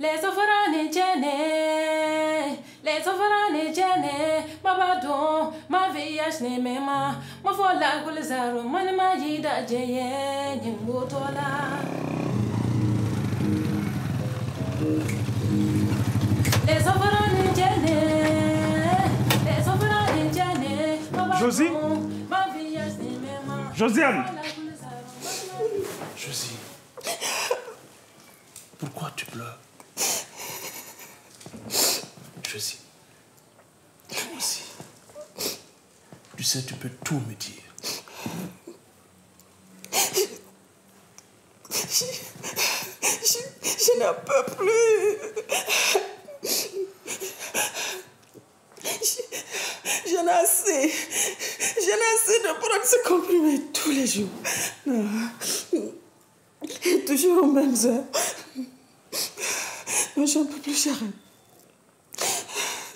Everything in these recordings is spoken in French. les enfants n'est gênés, ma badon, ma VIH n'est même pas, ma voilà que les arômes, ma magie d'Ajayé, n'y moutola. Les enfants n'est gênés, les enfants n'est gênés, ma badon, Josie? Ma VIH n'est même pas. Josiane! Josie, pourquoi tu pleures? Josie, toi aussi, tu sais, tu peux tout me dire. Je n'en peux plus. J'en ai assez. J'en ai assez de prendre ce comprimé tous les jours. Non. Et toujours aux mêmes heures. Non, j'en peux plus, j'arrête.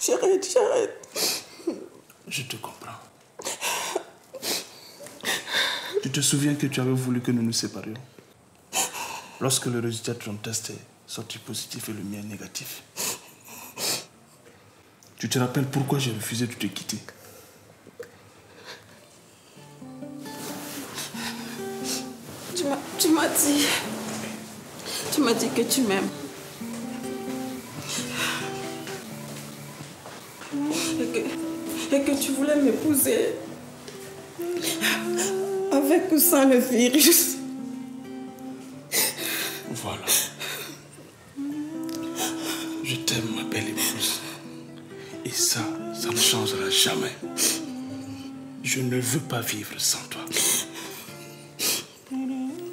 J'arrête, j'arrête. Je te comprends. Tu te souviens que tu avais voulu que nous nous séparions? Lorsque le résultat de ton test est sorti positif et le mien négatif. Tu te rappelles pourquoi j'ai refusé de te quitter? Tu m'as dit que tu m'aimes. Et que tu voulais m'épouser. Avec ou sans le virus. Voilà. Je t'aime, ma belle épouse. Et ça, ça ne changera jamais. Je ne veux pas vivre sans toi.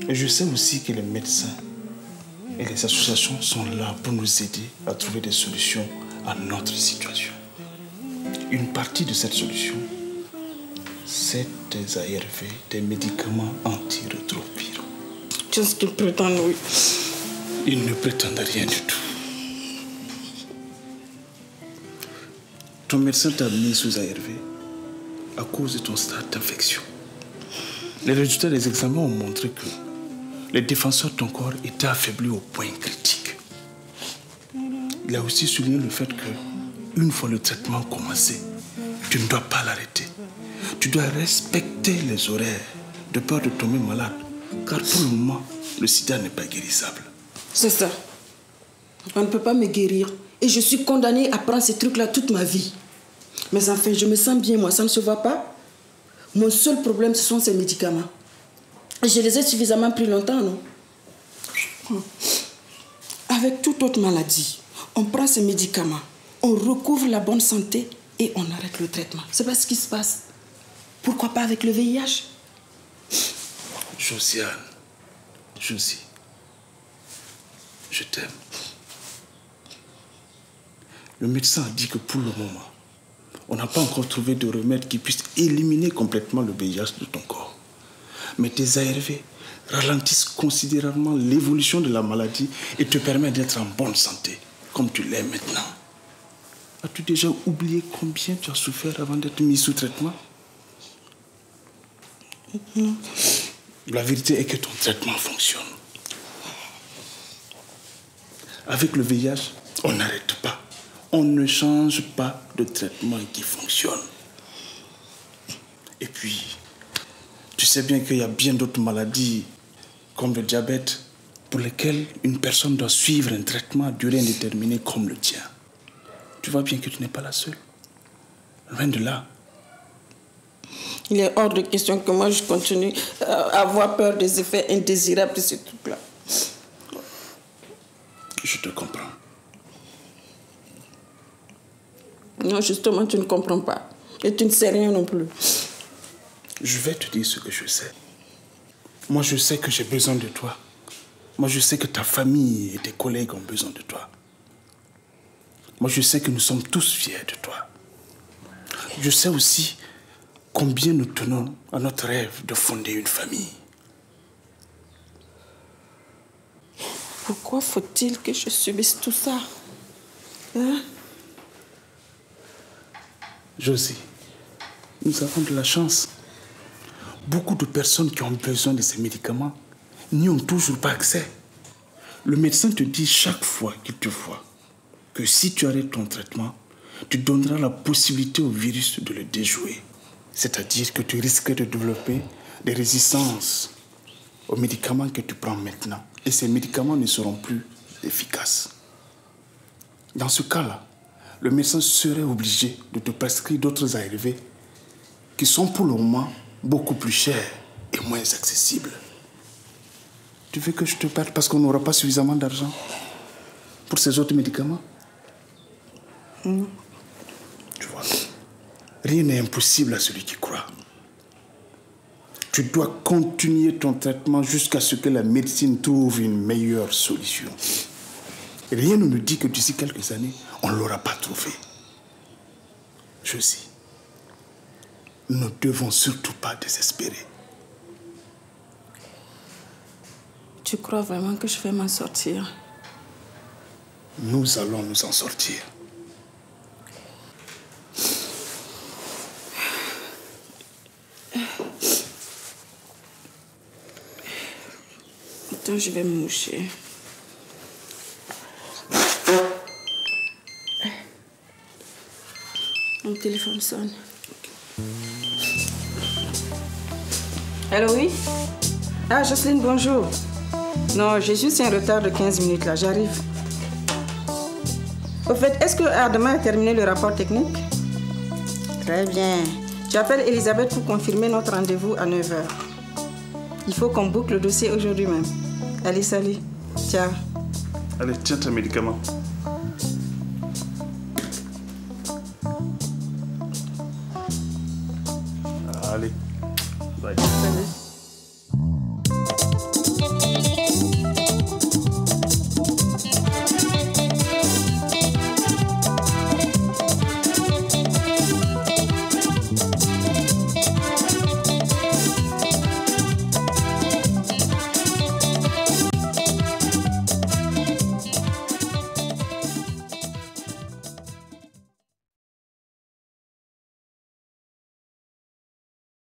Et je sais aussi que les médecins et les associations sont là pour nous aider à trouver des solutions à notre situation. Une partie de cette solution, c'est des ARV, des médicaments antirétroviraux. Qu'est-ce qu'ils prétendent, oui? Ils ne prétendent rien du tout. Ton médecin t'a mis sous ARV à cause de ton stade d'infection. Les résultats des examens ont montré que les défenseurs de ton corps étaient affaiblis au point critique. Il a aussi souligné le fait que, une fois le traitement commencé, tu ne dois pas l'arrêter. Tu dois respecter les horaires de peur de tomber malade, car pour le moment, le sida n'est pas guérissable. C'est ça. On ne peut pas me guérir et je suis condamnée à prendre ces trucs-là toute ma vie. Mais enfin, je me sens bien, moi, ça ne se voit pas. Mon seul problème, ce sont ces médicaments. Je les ai suffisamment pris longtemps, non? Avec toute autre maladie, on prend ces médicaments, on recouvre la bonne santé et on arrête le traitement. C'est pas ce qui se passe. Pourquoi pas avec le VIH? Josiane, Josie, je t'aime. Le médecin a dit que pour le moment, on n'a pas encore trouvé de remède qui puisse éliminer complètement le VIH de ton corps. Mais tes ARV ralentissent considérablement l'évolution de la maladie et te permettent d'être en bonne santé, comme tu l'es maintenant. As-tu déjà oublié combien tu as souffert avant d'être mis sous traitement? Non. La vérité est que ton traitement fonctionne. Avec le VIH, on n'arrête pas. On ne change pas de traitement qui fonctionne. Et puis, tu sais bien qu'il y a bien d'autres maladies, comme le diabète, pour lesquelles une personne doit suivre un traitement à durée indéterminée comme le tien. Tu vois bien que tu n'es pas la seule. Loin de là. Il est hors de question que moi je continue à avoir peur des effets indésirables de ce truc-là. Je te comprends. Non, justement, tu ne comprends pas. Et tu ne sais rien non plus. Je vais te dire ce que je sais. Moi, je sais que j'ai besoin de toi. Moi, je sais que ta famille et tes collègues ont besoin de toi. Moi, je sais que nous sommes tous fiers de toi. Je sais aussi combien nous tenons à notre rêve de fonder une famille. Pourquoi faut-il que je subisse tout ça? Hein? Josie, nous avons de la chance. Beaucoup de personnes qui ont besoin de ces médicaments n'y ont toujours pas accès. Le médecin te dit chaque fois qu'il te voit que si tu arrêtes ton traitement, tu donneras la possibilité au virus de le déjouer. C'est-à-dire que tu risques de développer des résistances aux médicaments que tu prends maintenant. Et ces médicaments ne seront plus efficaces. Dans ce cas-là, le médecin serait obligé de te prescrire d'autres ARV qui sont pour le moment beaucoup plus chers et moins accessibles. Tu veux que je te perde parce qu'on n'aura pas suffisamment d'argent pour ces autres médicaments? Non. Tu vois, rien n'est impossible à celui qui croit. Tu dois continuer ton traitement jusqu'à ce que la médecine trouve une meilleure solution. Rien ne nous dit que d'ici quelques années, on ne l'aura pas trouvé. Je sais. Nous ne devons surtout pas désespérer. Tu crois vraiment que je vais m'en sortir? Nous allons nous en sortir. Attends, je vais me moucher. Mon téléphone sonne. Allô, oui? Ah, Jocelyne, bonjour. Non, j'ai juste un retard de 15 minutes là, j'arrive. Au fait, est-ce que Adama a terminé le rapport technique? Très bien. J'appelle Elisabeth pour confirmer notre rendez-vous à 9 h. Il faut qu'on boucle le dossier aujourd'hui même. Allez, salut. Ciao. Allez, tiens ton médicament.